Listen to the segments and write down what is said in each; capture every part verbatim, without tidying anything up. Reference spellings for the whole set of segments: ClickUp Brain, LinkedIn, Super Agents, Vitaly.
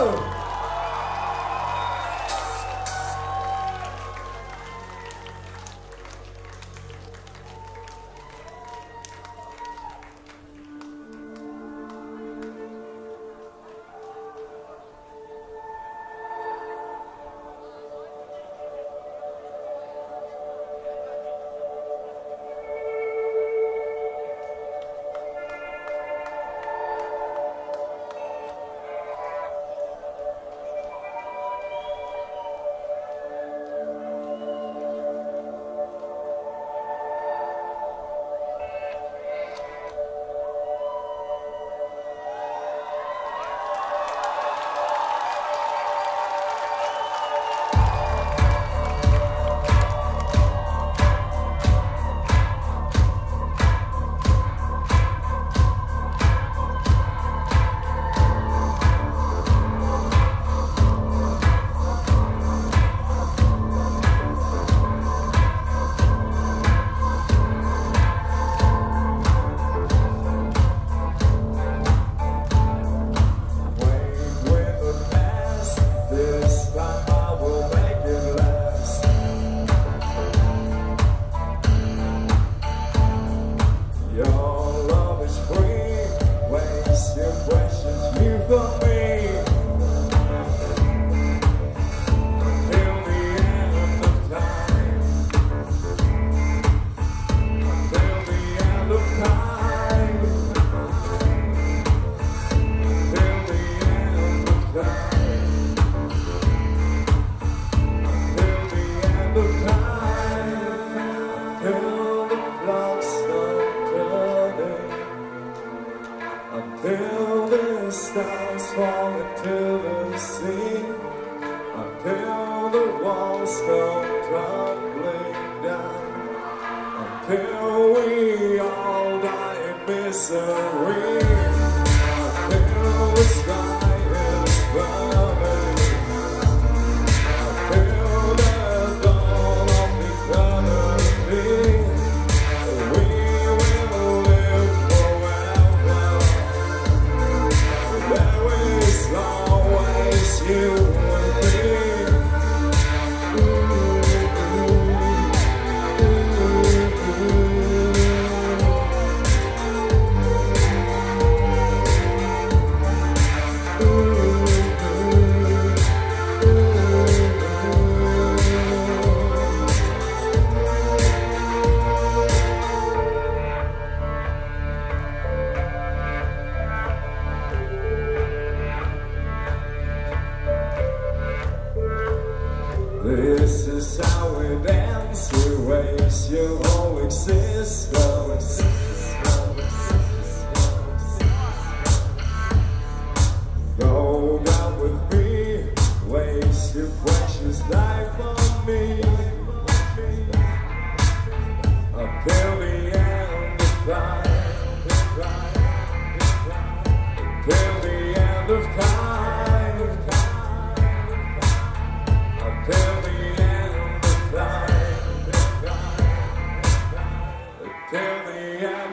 go! Till the end.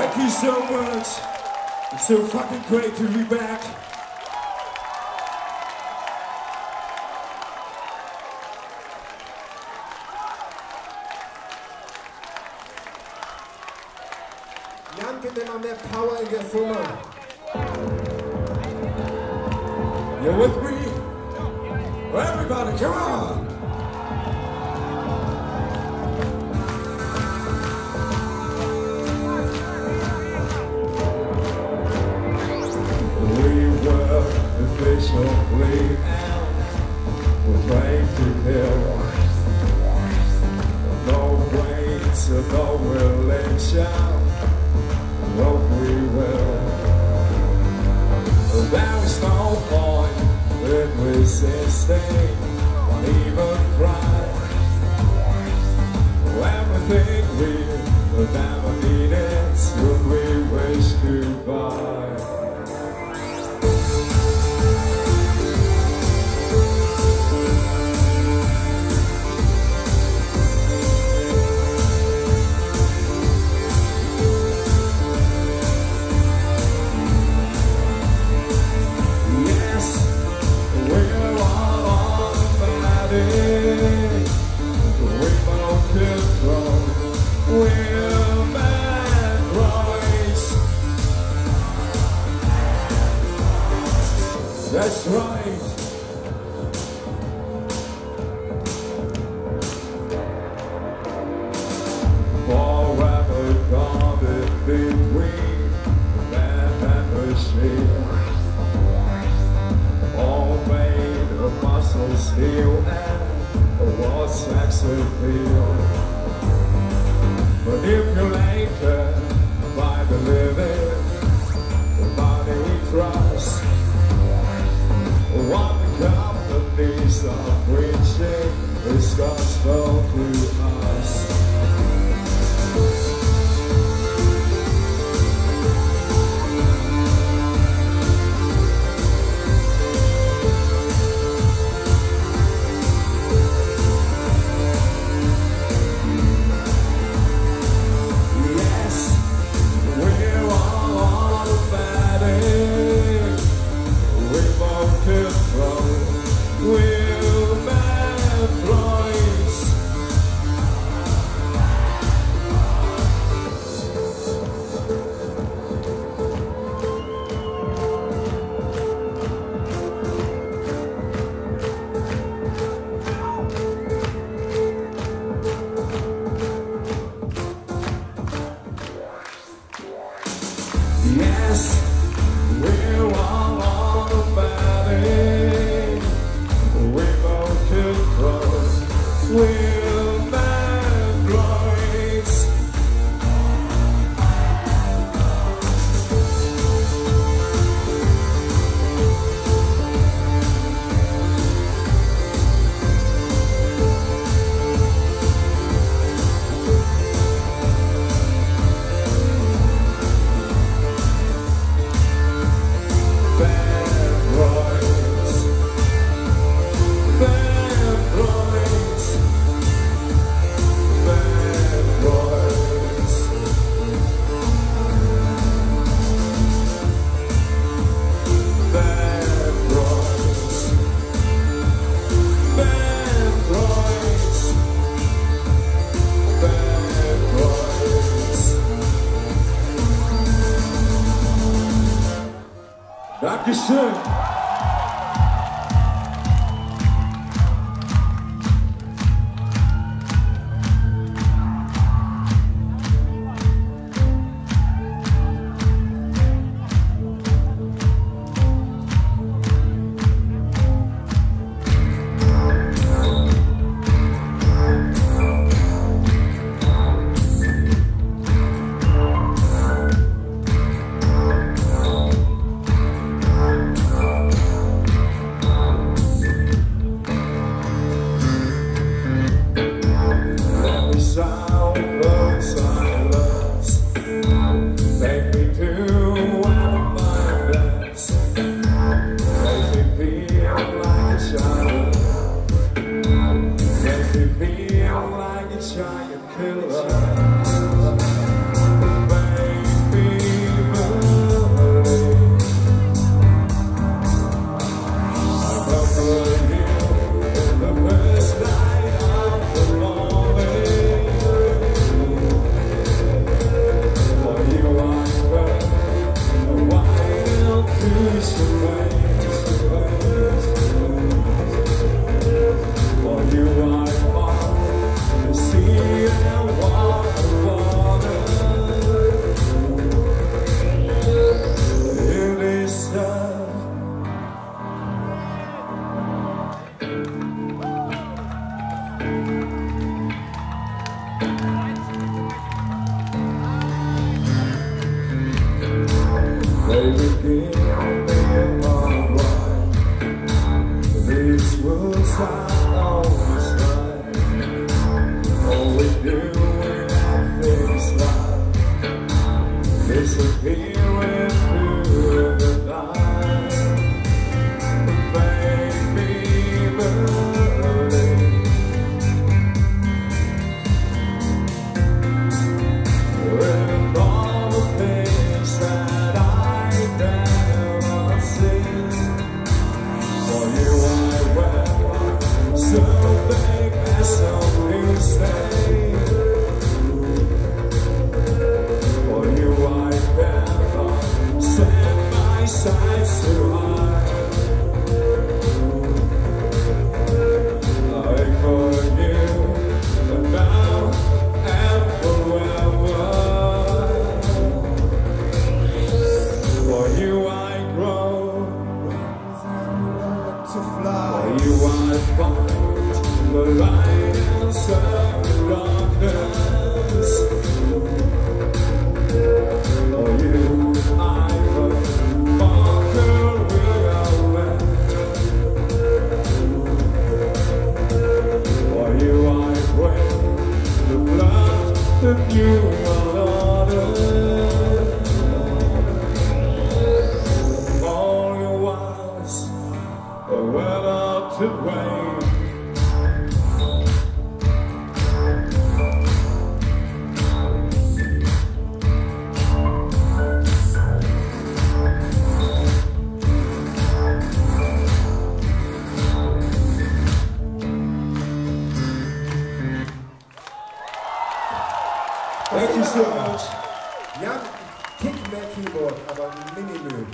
Thank you so much. It's so fucking great to be back. Jan, gib mir mal mehr Power in der Firma. You're with me? Everybody, come on! Officially we're trying to heal. No way to no religion. What we will. There is no point in resisting, not even cry. Everything we never needed, what we wish to buy. That's right. Forever gone between man and machine. All made of muscle, steel, and a war sex appeal. Manipulated by the living, the body we trust. What the companies are preaching is gospel to us. Yes, we're all on the body. We're both controlled. We're bad boys. Dankeschön. Giant killer, baby. always been when I feel smile. Disappearing through the night. Make me believe with all the things that I never see. For you I wear so big and so say, for you I never set my sights too high. I for you now and forever. For you I grow, to fly. For you I find the light. Darkness. For you I would walk a real way. For you I pray the blood that you allotted. All your wiles are well up to wait. Thank you so much. Young kick mehr Keyboard, aber mini-müll.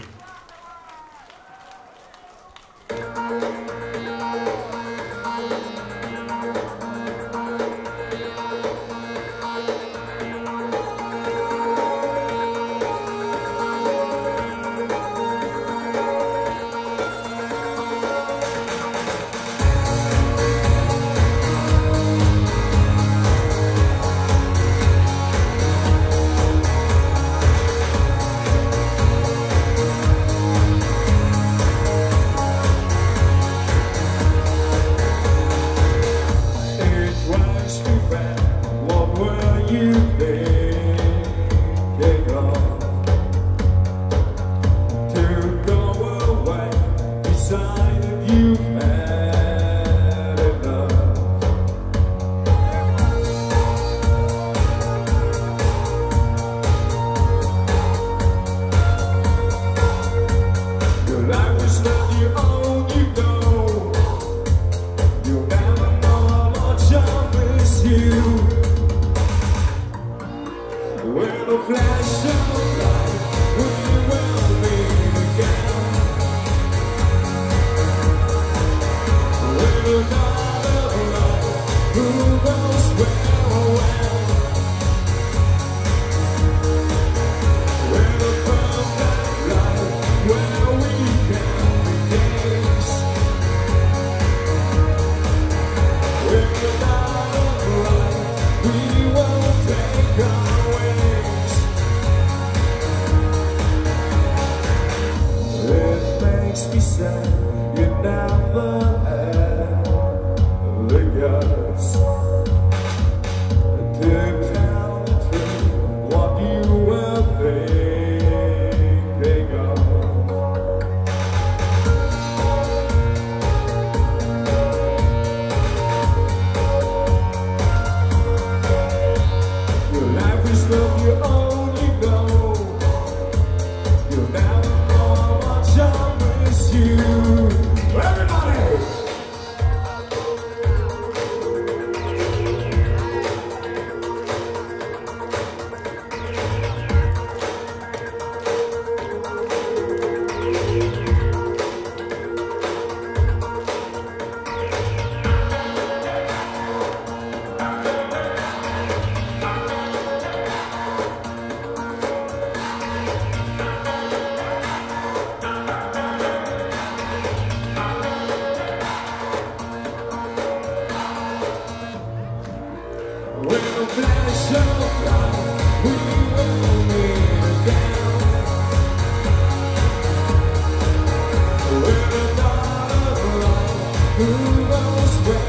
Who knows where,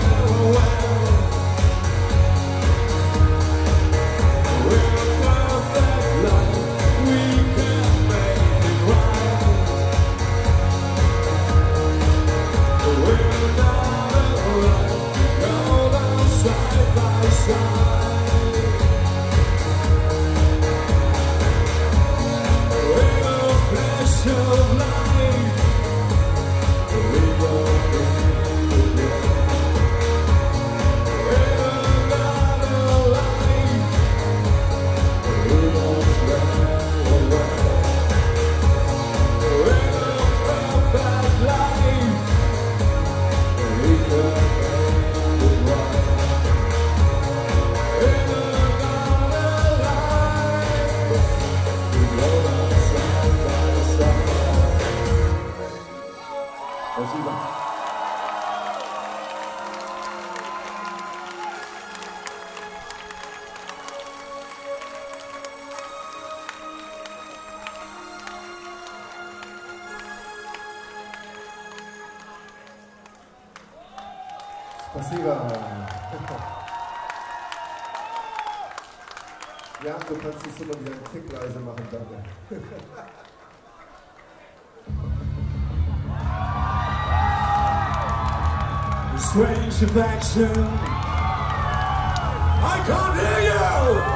where? Спасибо. Ja, du kannst es immer wieder einen Tick leiser machen, danke. A strange affection. I can't hear you!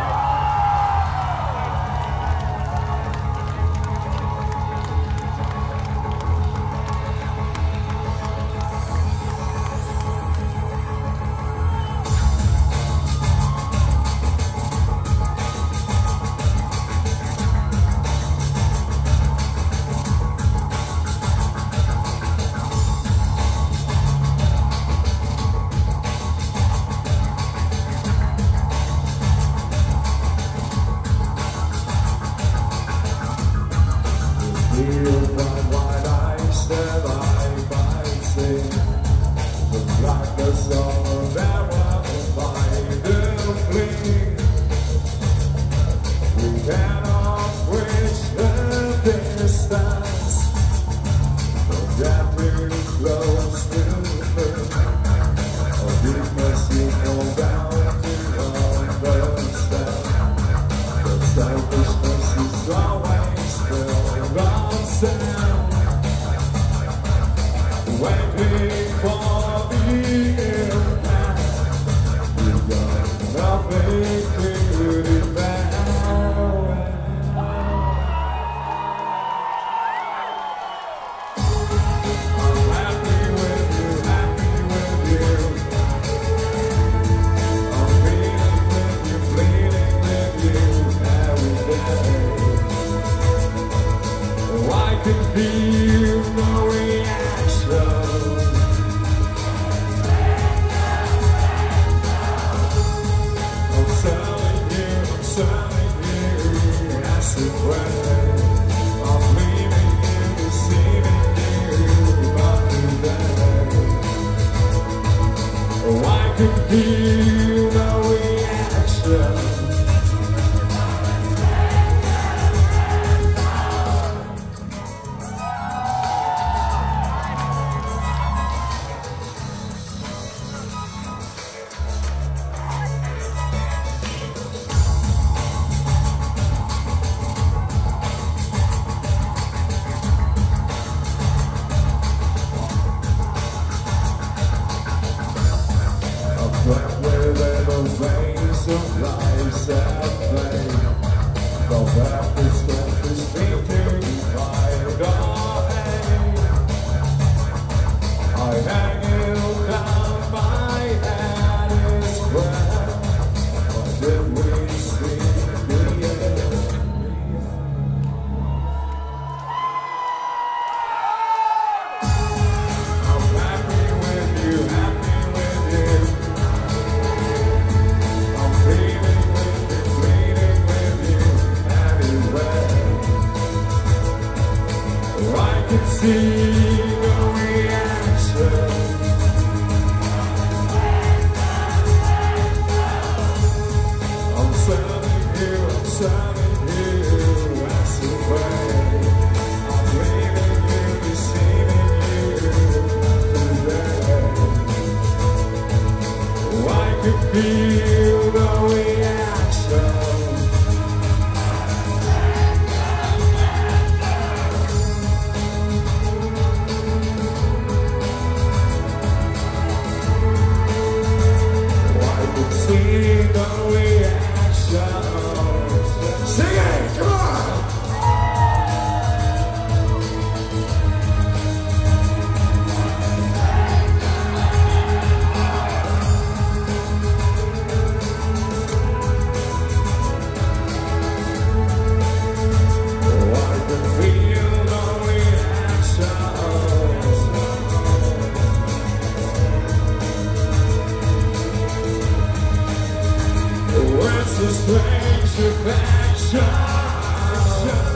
Just raise your flag, shout, shout, shout, shout.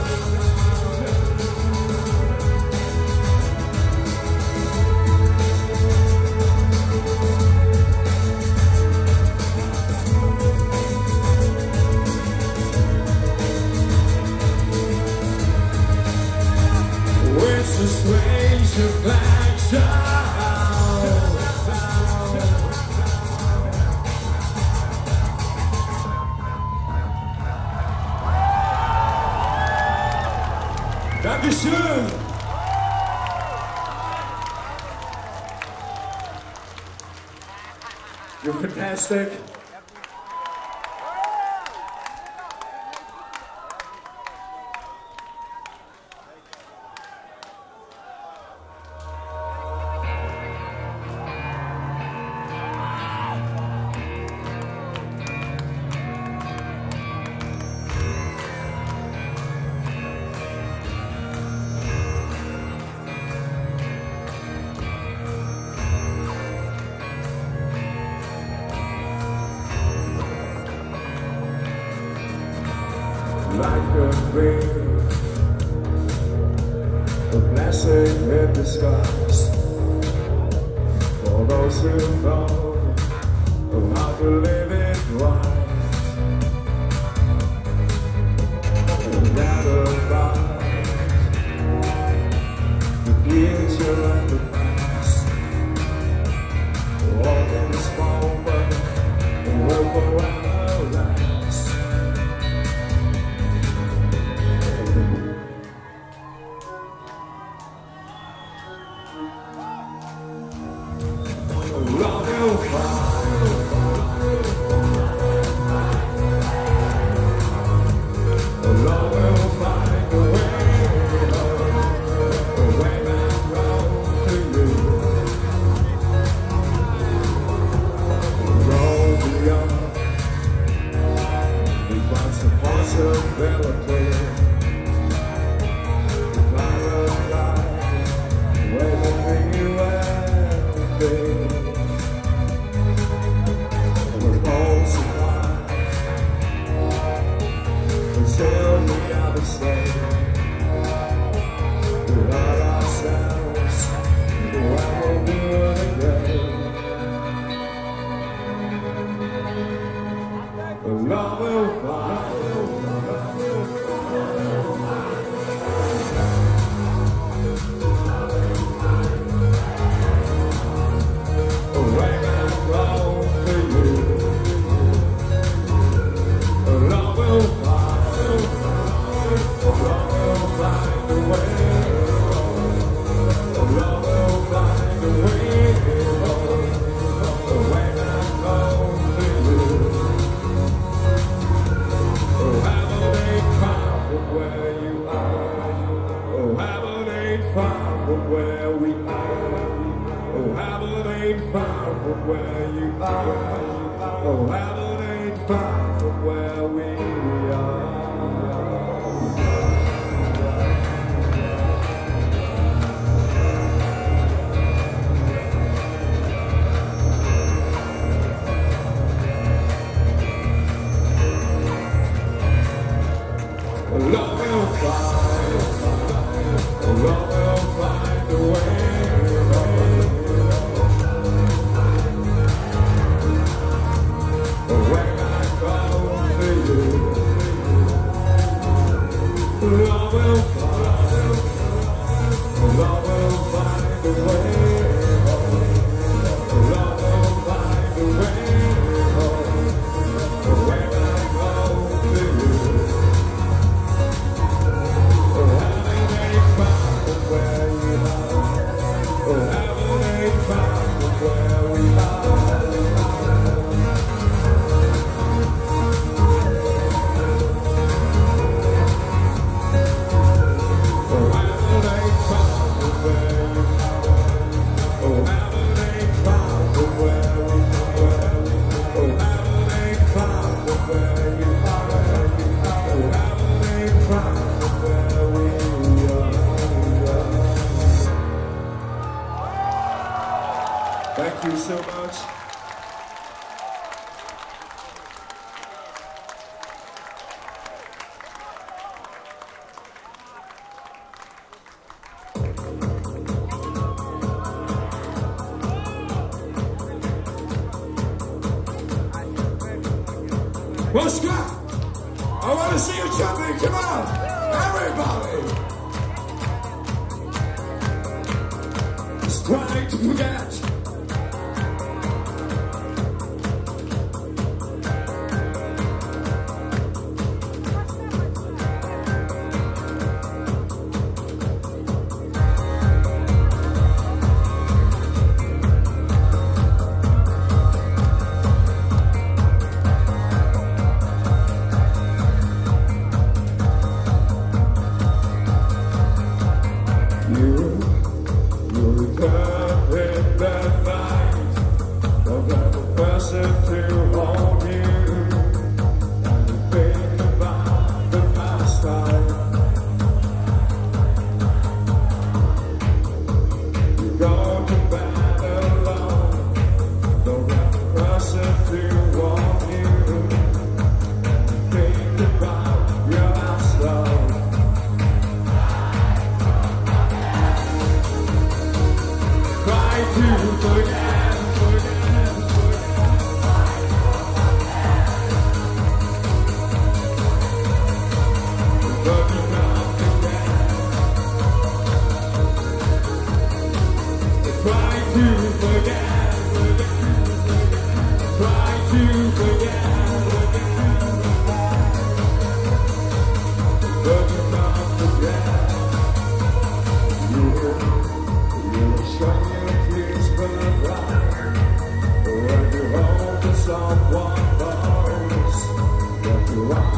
Dankeschön! You're fantastic. Like a wave, a blessing in disguise, for those who know how to live it right. And that about the future and the past, walking this moment and work around our lives. Oscar, I want to see you jumping. Come on, everybody. Just trying to forget. I can hear you!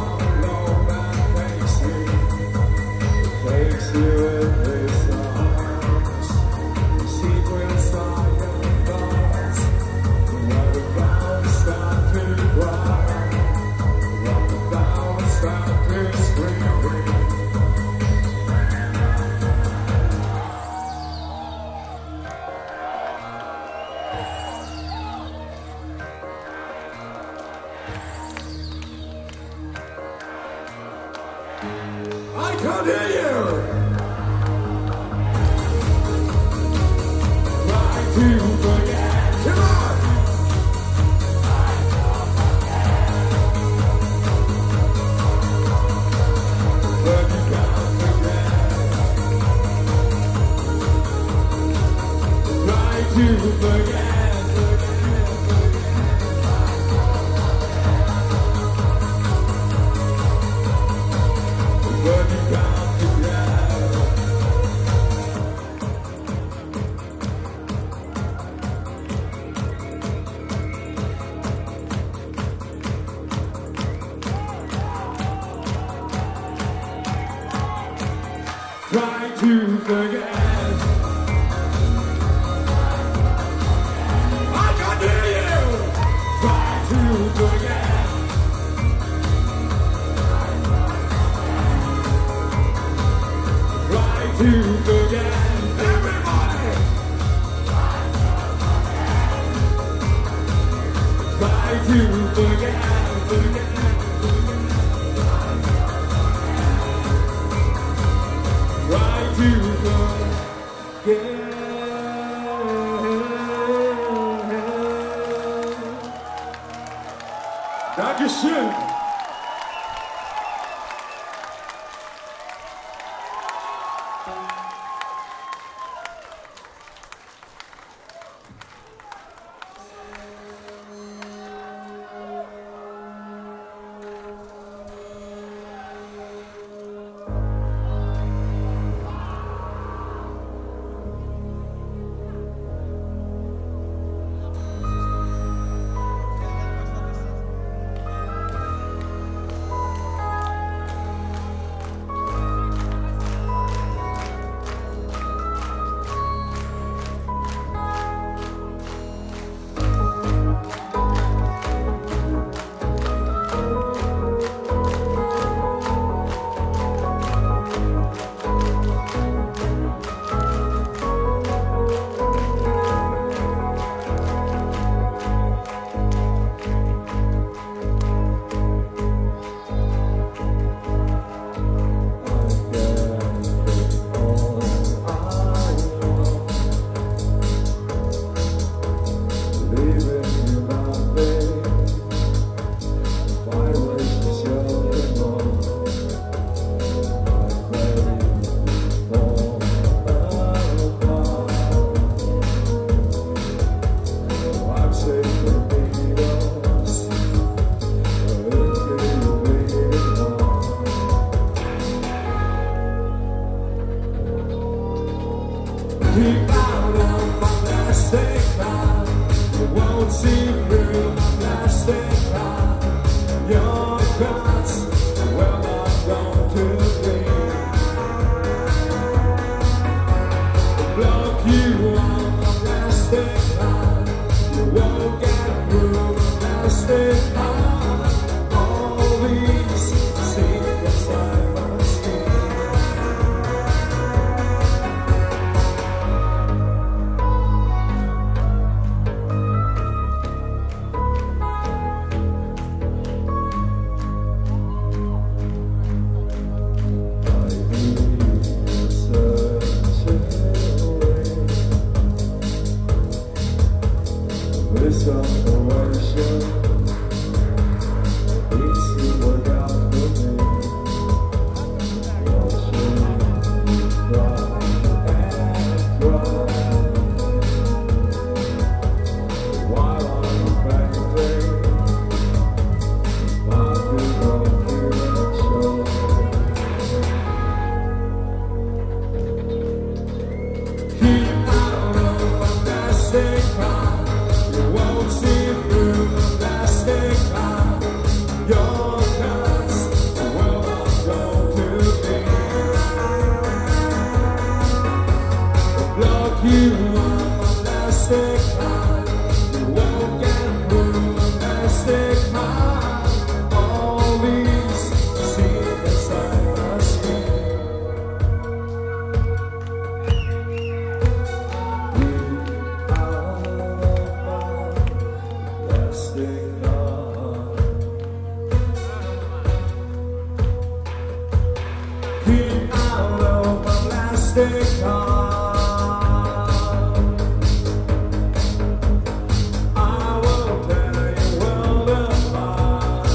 Try to forget. Dankeschön. hollow plastic heart. I will tear your world apart.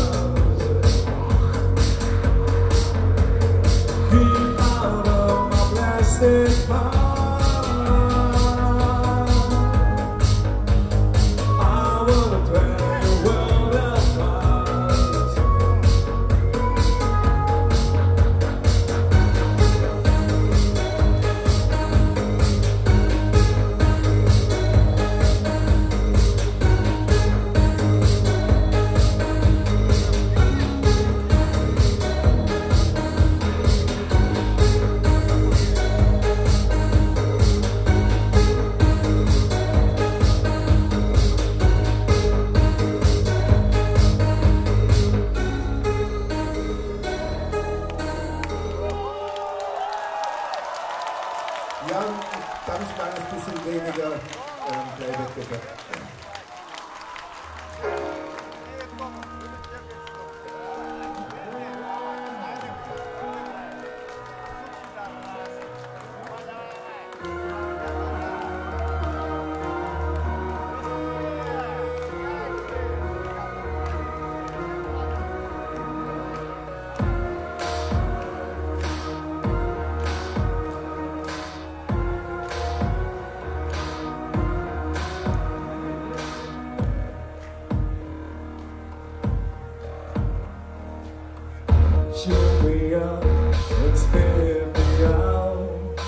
Keep out of my plastic heart. Ja, darf ich ein kleines bisschen weniger ähm, Playback bitte. Shoot me up and spit me out.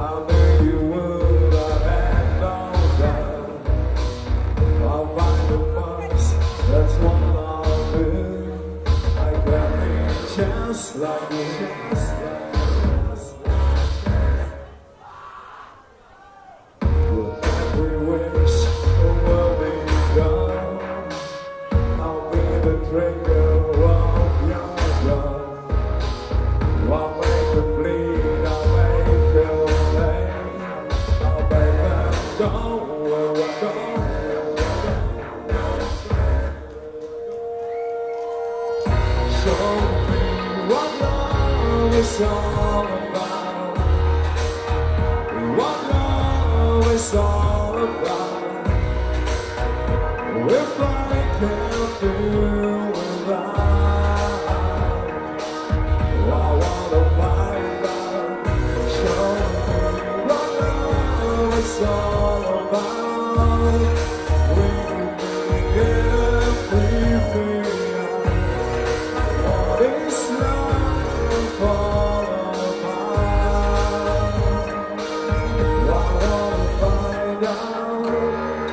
I bet you would have had no doubt. I'll find a box, that's what I'll do. I got me just like this. With every wish, the world is gone. I'll be the drinker of your. I'll make her bleed, I'll make her pain. I'll make her go away, go away. Show me what love is all about. What love is all about. If I can't do without. All about everything. What is love all about? I wanna find out.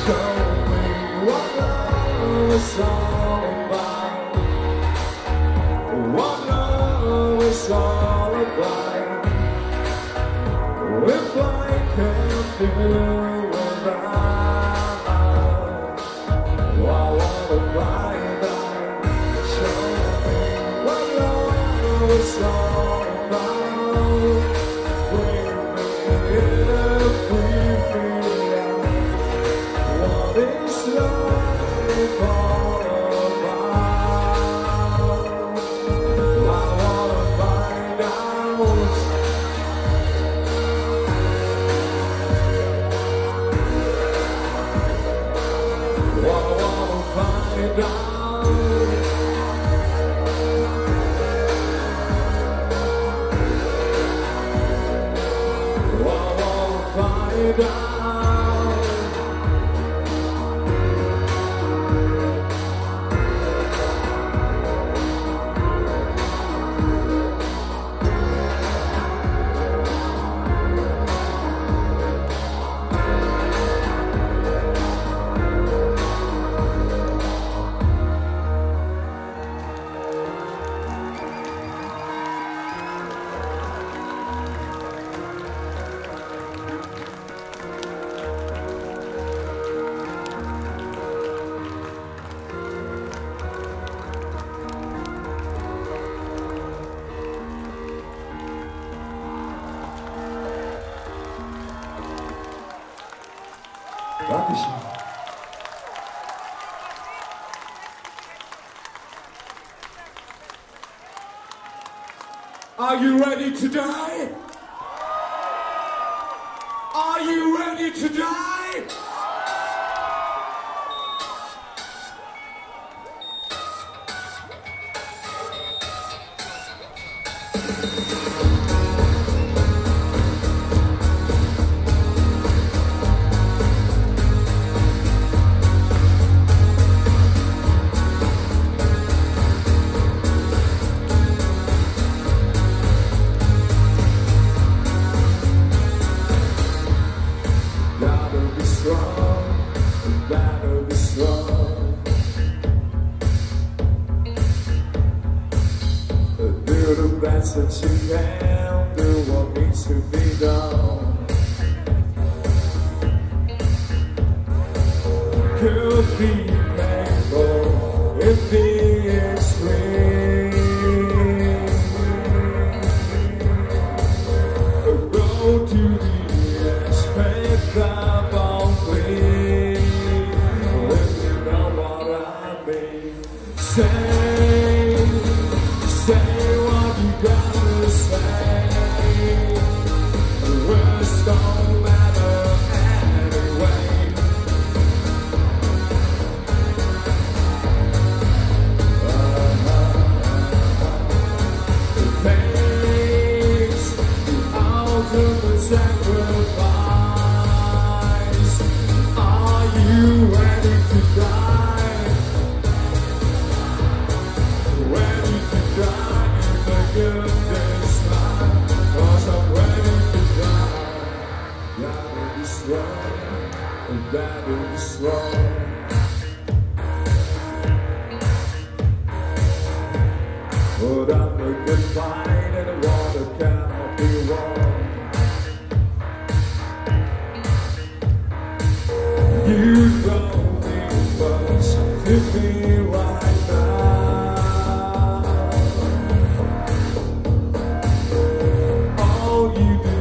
Showing what love is all about. What love is all about. If I can't do without, I wanna find out. Showing what love is all about. Dankeschön. Are you ready to die? Are you ready to die? That you can do what needs to be done. Could be painful if it is real. Go to the aspect of all things. If you know what I mean, say, say what you got. Say, the words don't matter anyway. Uh-huh. It makes the ultimate sacrifice. Are you ready to die? Ready to die in the good. And that is wrong. But I'm a good find, and the water cannot be wrong. You don't need much to be right now. All you do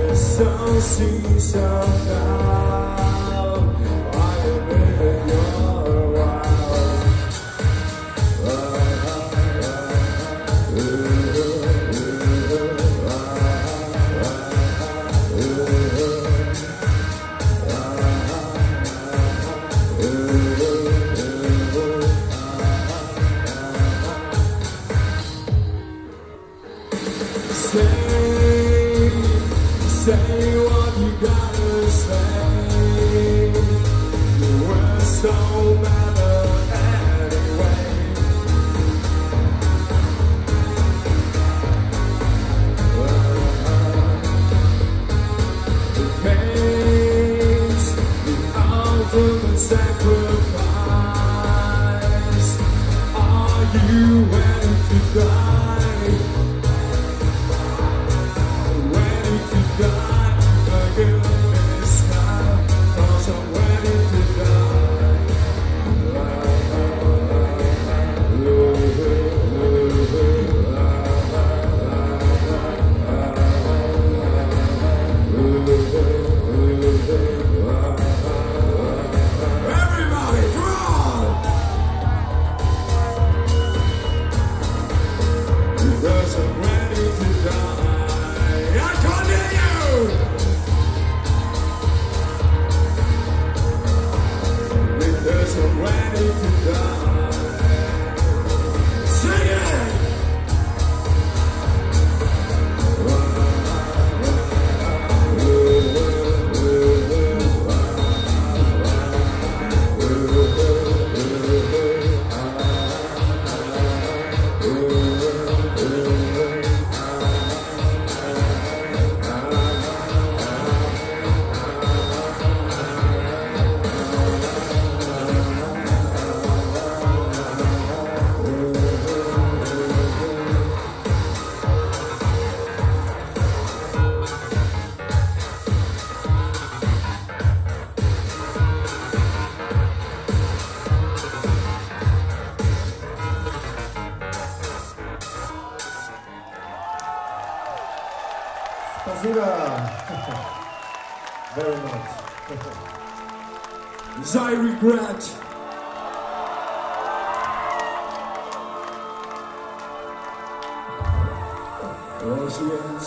is so see some now. Thank you. Yeah. Very much. I regret. There she is.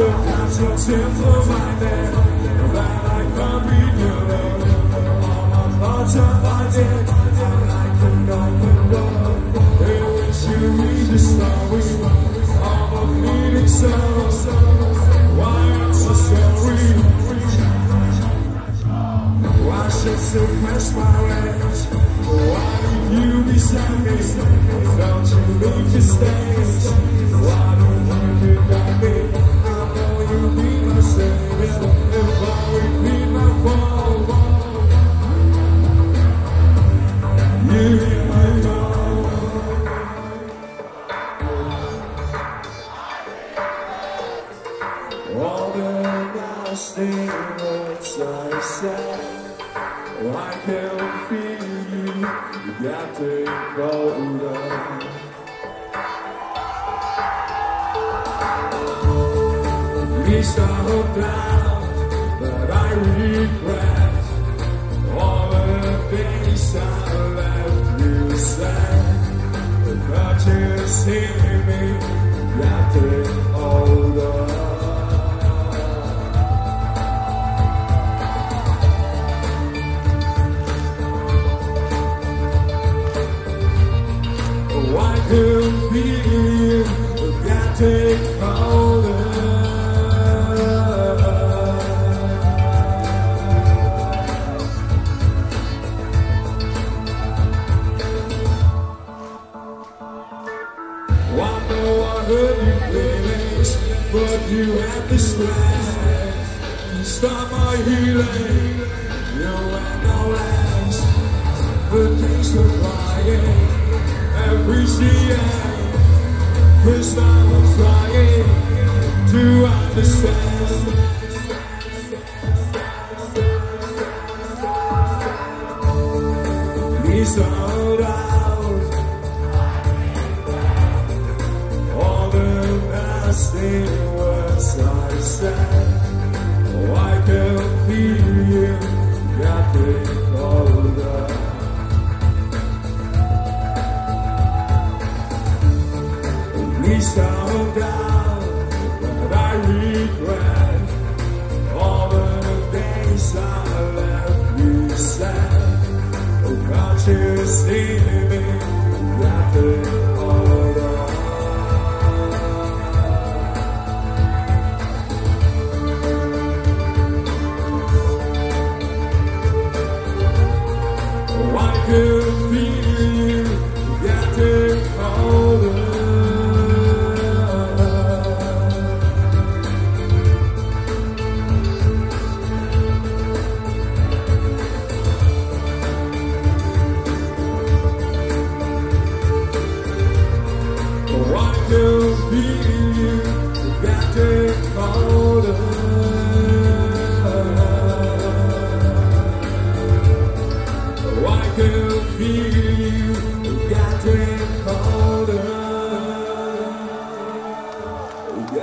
Sometimes you're simple-minded, right like my revealing. I'm not divided, I'm like an open door. In which you read the story of a meaning so. Why I'm so sorry? Why should suppress my rage? Why do you beside me? Don't you make mistakes? Why don't you forget me? All the nasty words I said, I can feel you getting colder. Please I hope now that I regret all the things I left you said, but you see me getting older. I can feel you getting colder. I know I hurt your feelings, but you had the strength to stop my healing. You had no last, but things were flying. Every day, cause I was trying to understand. Please hold out all the nasty words I said. Oh, I can feel you getting older. Please calm down, but I regret all the days I left you sad. Oh, can't you see me getting older? Oh, I could feel you getting older.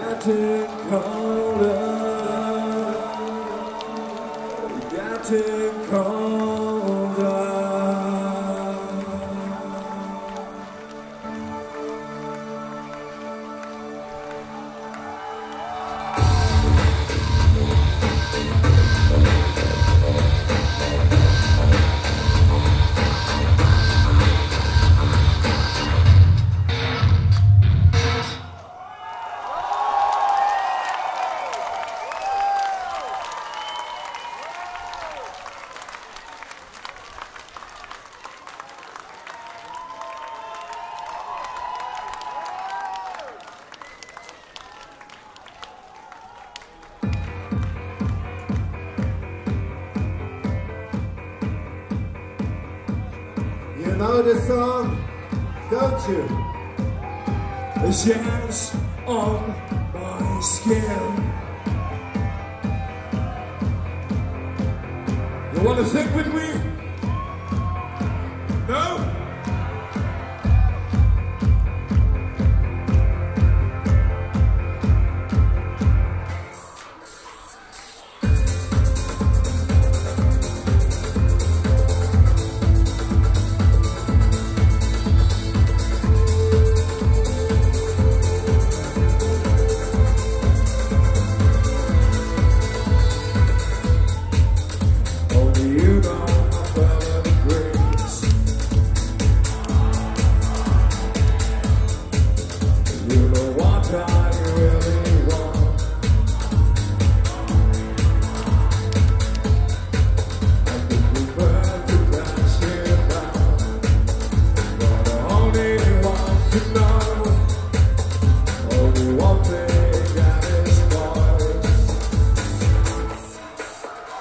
Getting colder, getting colder. know this song, don't you? Yes, on my skin. You wanna sing with me? No?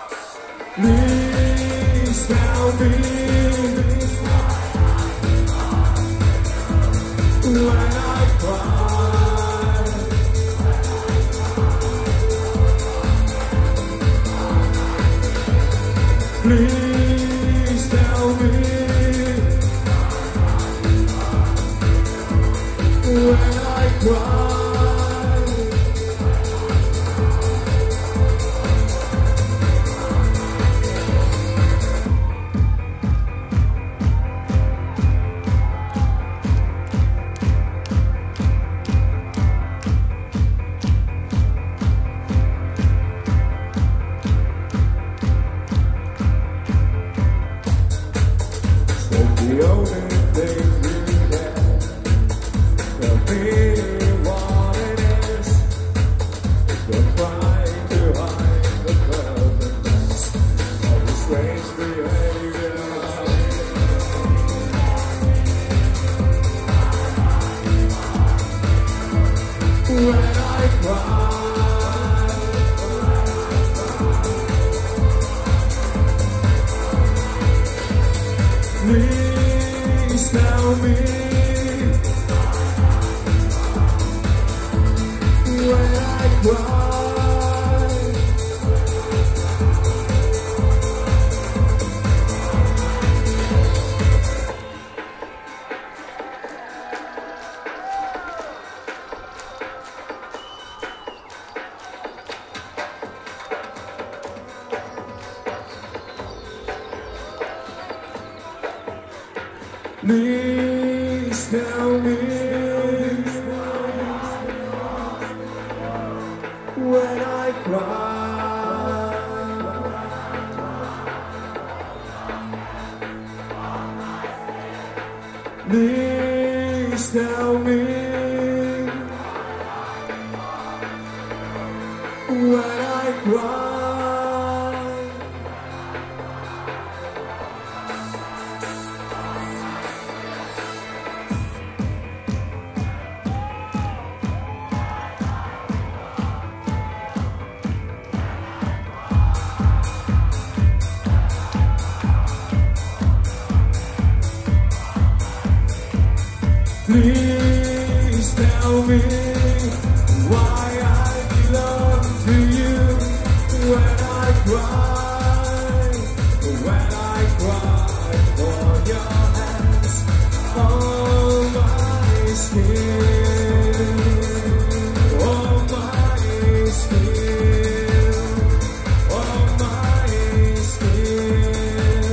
Please tell me, when I cry, please tell me, when I cry. The only thing you have, tell me what it is. You're trying to hide the cleverness of the strange behavior. When I cry, please tell me, when I cry, please tell me, when I cry, please tell me, when I cry. Please tell me why I belong to you. When I cry, when I cry for your hands on my skin, on my skin, on my skin,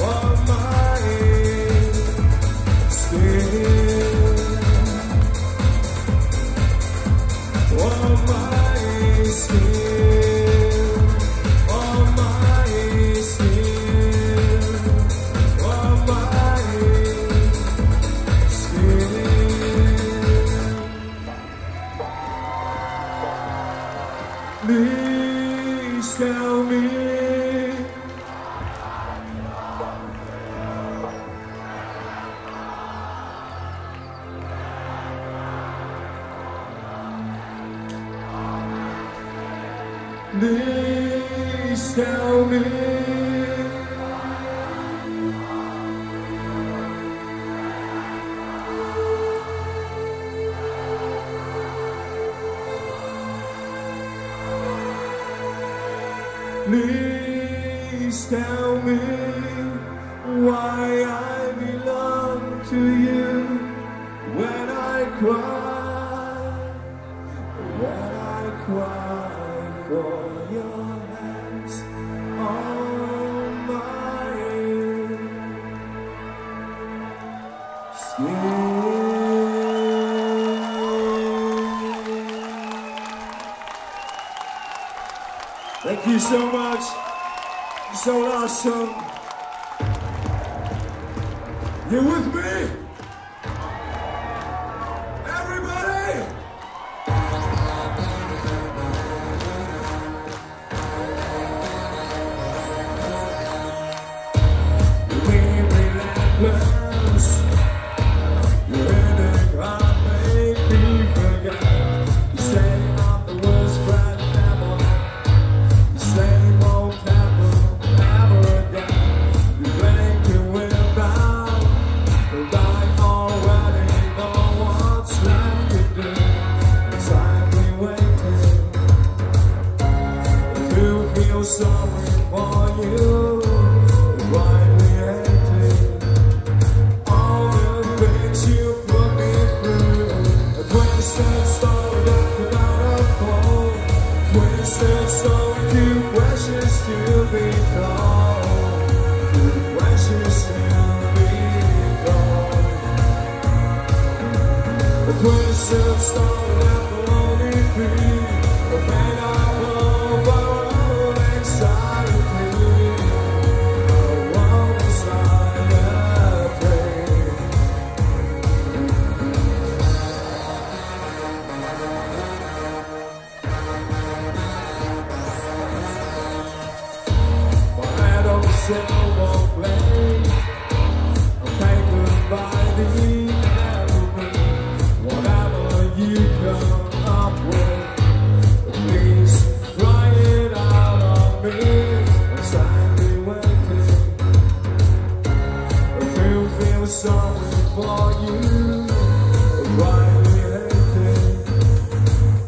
on my skin. Please tell me, please tell me. Please tell me why I belong to you. When I cry, when I cry for your hands on my skin. Thank you so much, so awesome. You with me? Everybody! We relentless, when the crowd may be forgotten, say I'm the worst friend ever. Same old temple, never again. You think you win about the life already, know what's left to do. It's like we waited to feel sorry for you. Why we hated all the things you put me through. A twisted story that could not unfold. Twisted story too precious to be told, too precious to be told. A twisted story that will only be a man of overall anxiety. I won't sign a silver plate, taken by the enemy. Whatever you come up with, please try it out on me. I'm sadly waiting to feel sorry for you. Why we hated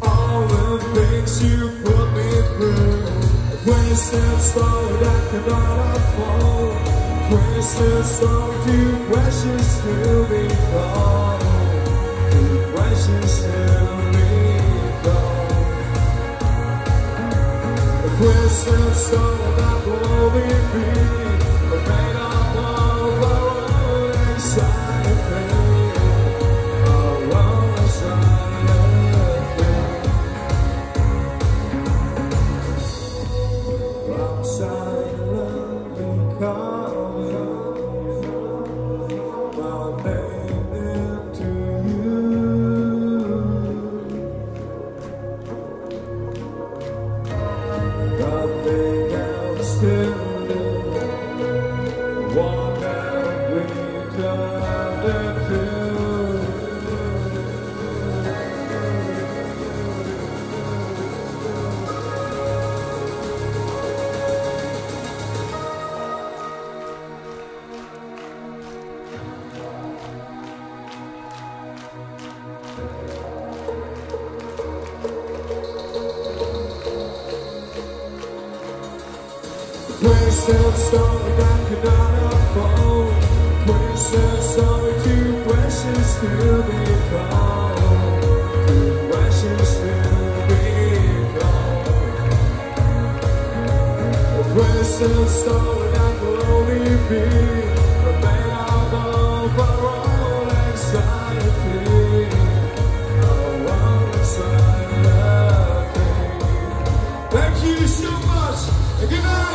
all the things you put me through. Twisted story that cannot unfold. Twisted story too precious to be told. Too precious to be told. A twisted story that will only be a made up of our own anxiety, our own anxiety. Twisted story that cannot unfold. Twisted story too precious to be told. Too precious to be told. A twisted story that will only be a made up of our own anxiety, our own anxiety. Thank you so much. And good night.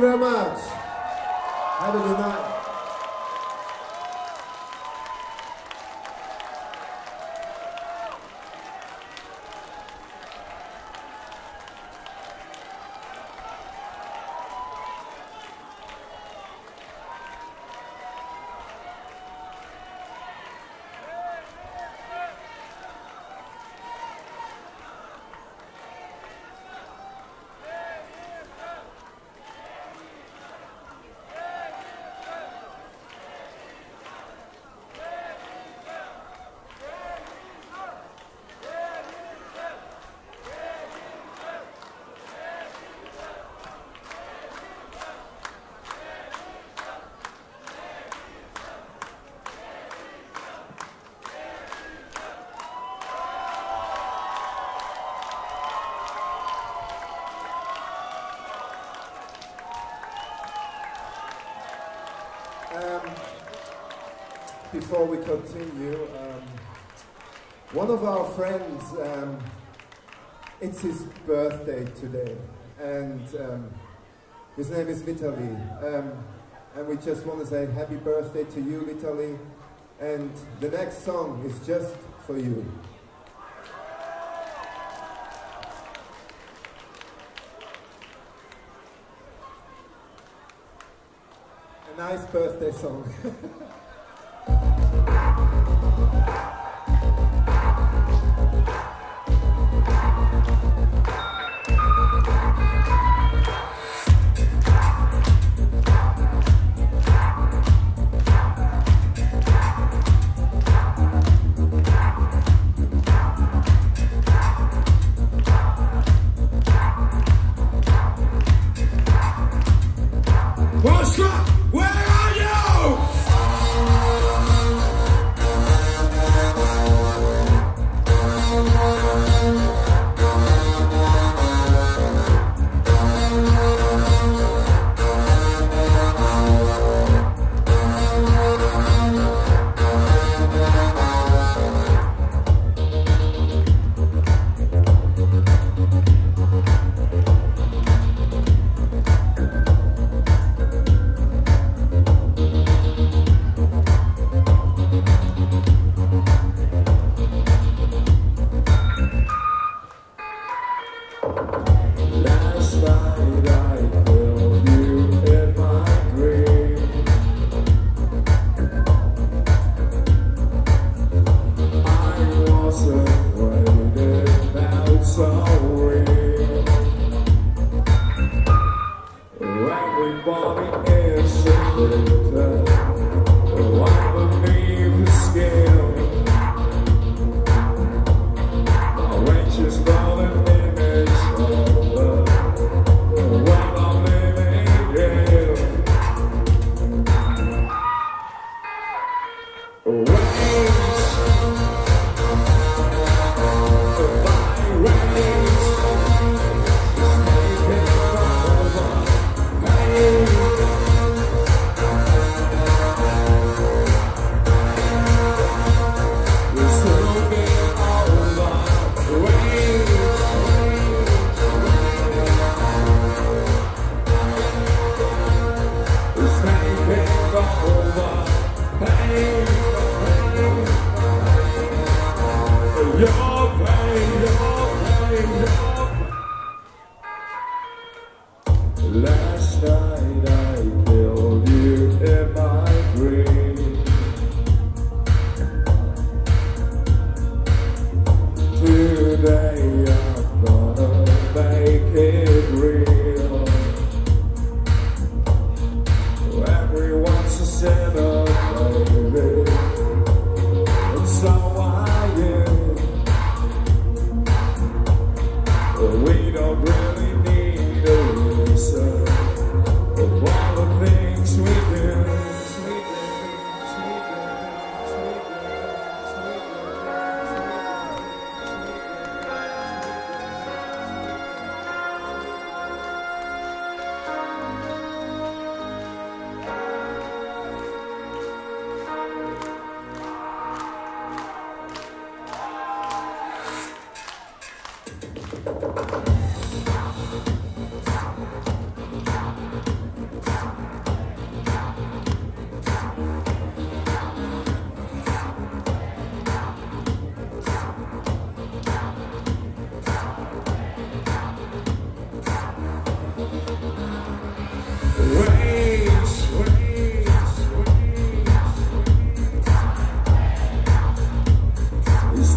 you very much. Have a good night. Before we continue, um, one of our friends, um, it's his birthday today, and um, his name is Vitaly, um, and we just want to say happy birthday to you, Vitaly, and the next song is just for you. A nice birthday song.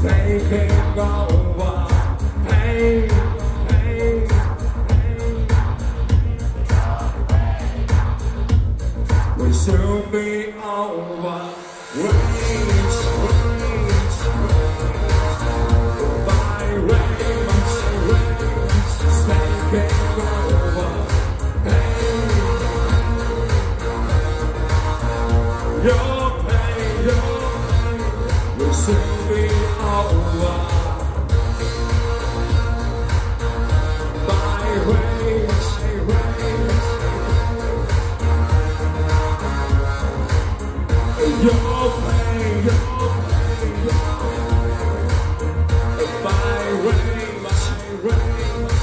taking over. Pain, pain, pain. We'll soon be over. Rage, rage, rage. By rage, rage. Taking over. Pain. Your pain, your pain. We'll soon be over. Your pain, your pain, your pain. If I rain, my rain, my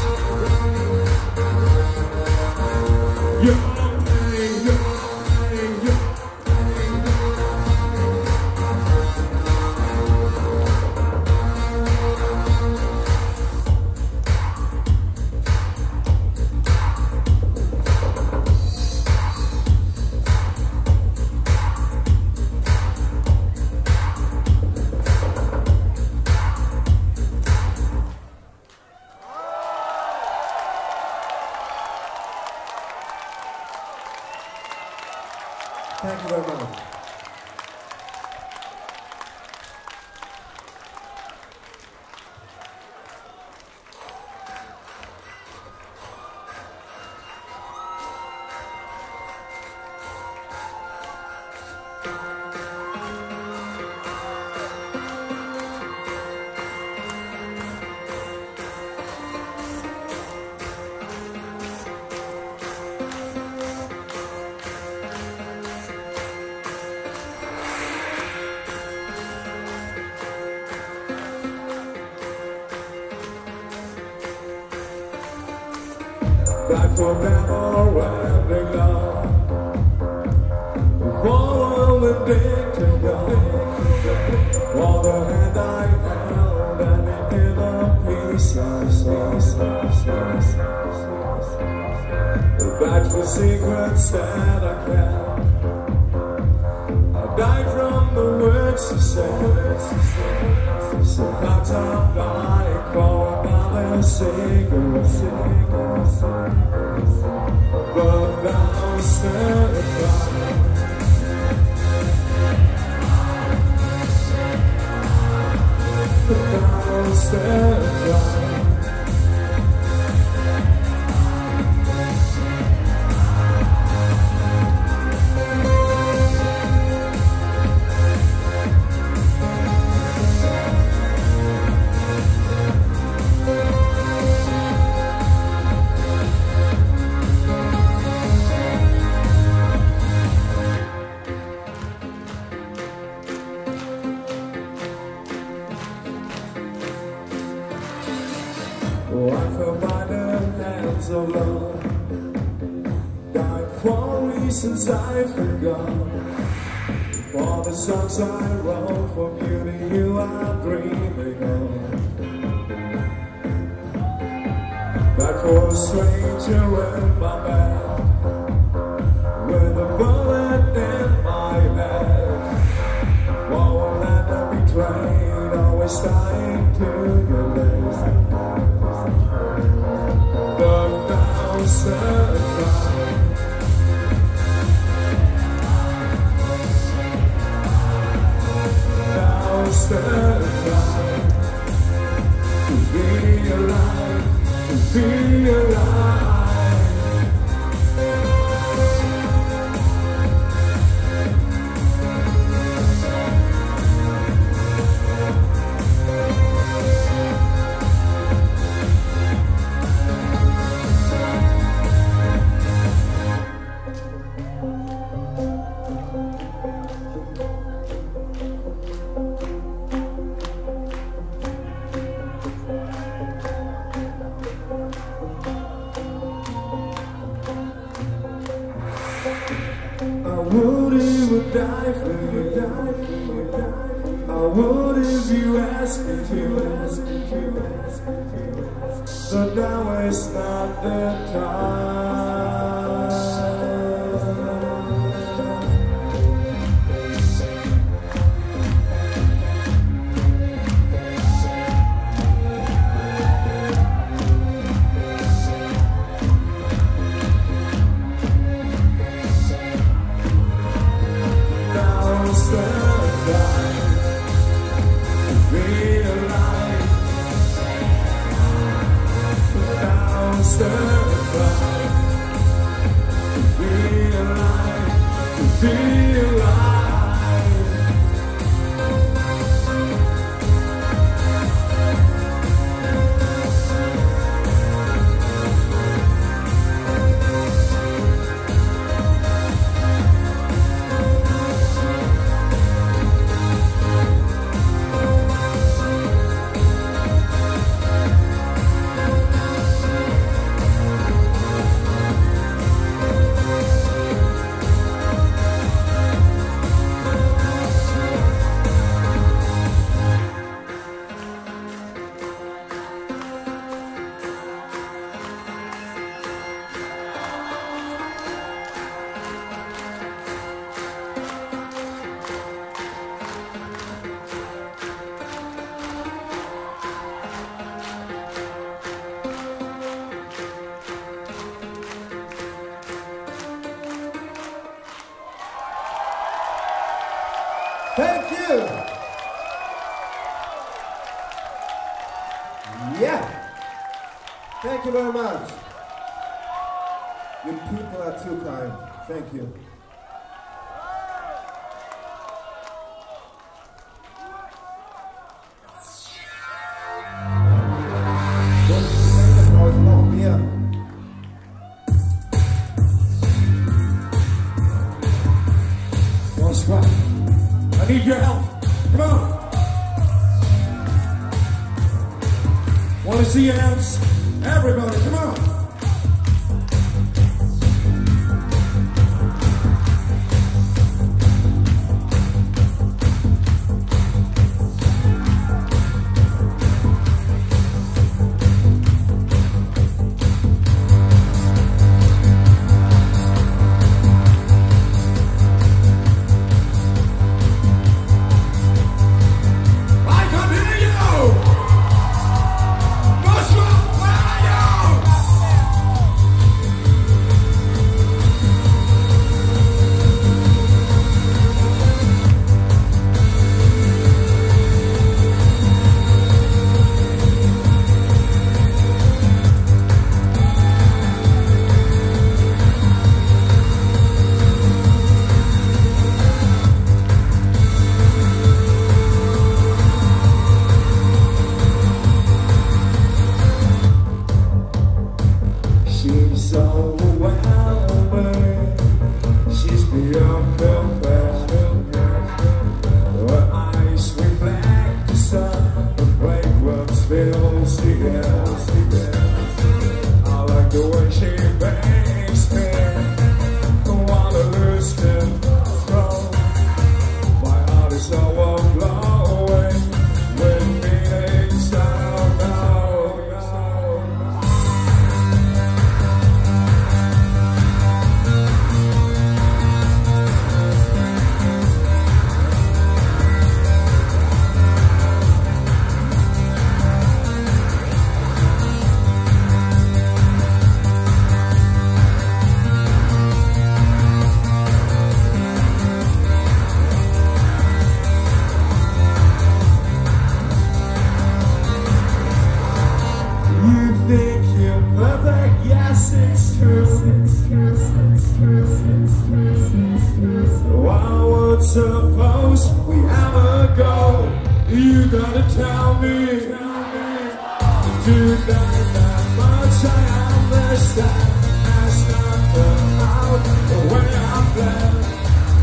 rain. Your pain, your pain, your thank you very much. That will never ending love. For a addicted love. For the hand I held and it did a piece of sauce. That was secrets that I kept. I died from the words she said. So that I'm dying for another single thing. But now I'm still alive. But now I'm still alive. Of love, died for reasons I forgot. For the songs I wrote, for beauty you are dreaming of. But for a stranger in my bed, with a bullet in my head, for a land I betrayed, always dying to your lips. But now it's the time to be alive, to be alive. Die for you, die for you, die for you. I would if you asked me to. So now it's not the time. Thank you. Yeah. Thank you very much. You people are too kind. Thank you. Need your help. Come on. Want to see your hands? Everybody, come on. Suppose we have a goal. You gotta tell me, tell me. Do that that much I understand. That's not the out the way I planned.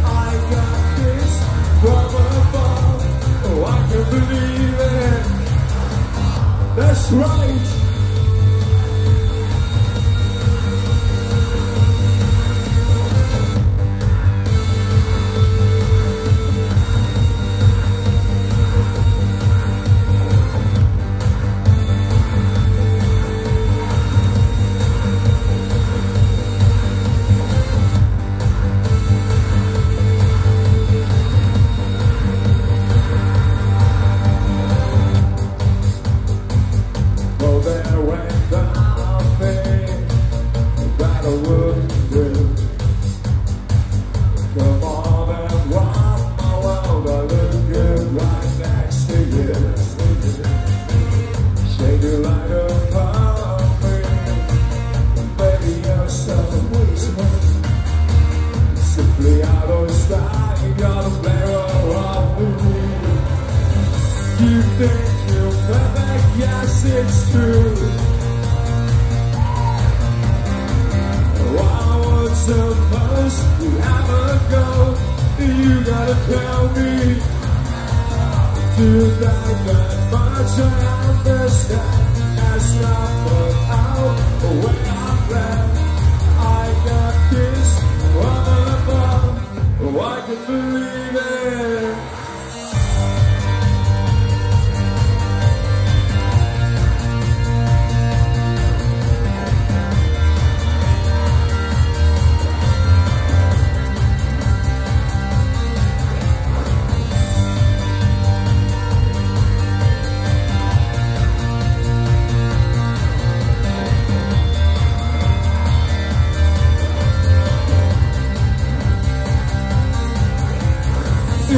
I got this from above. Oh, I can believe it. That's right. Well, You think you'll never guess it's true. I was supposed to have a go. You gotta tell me. Do you think that much I understand? That's not what out when I'm glad. I got this one above. Oh, I can believe it.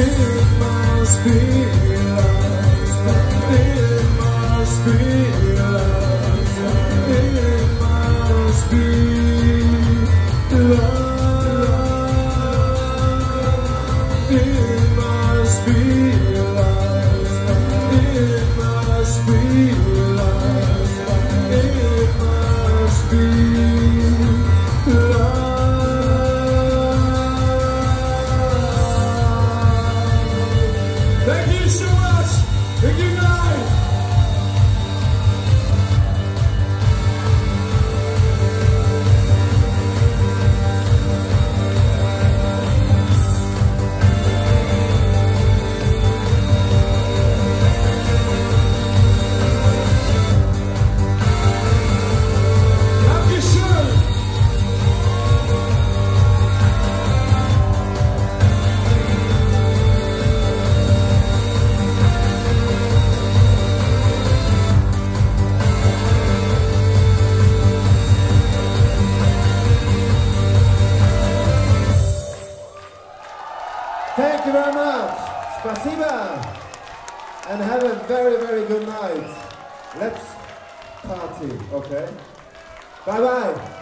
It must be love. It must be love. It must be love. It must be love. It must be love. It must be love. Thank you so much. Thank you guys. Thank you very much. Спасибо. And have a very, very good night. Let's party, okay? Bye-bye.